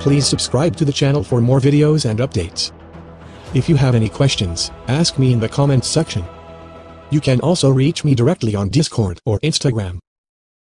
Please subscribe to the channel for more videos and updates. If you have any questions, ask me in the comments section. You can also reach me directly on Discord or Instagram.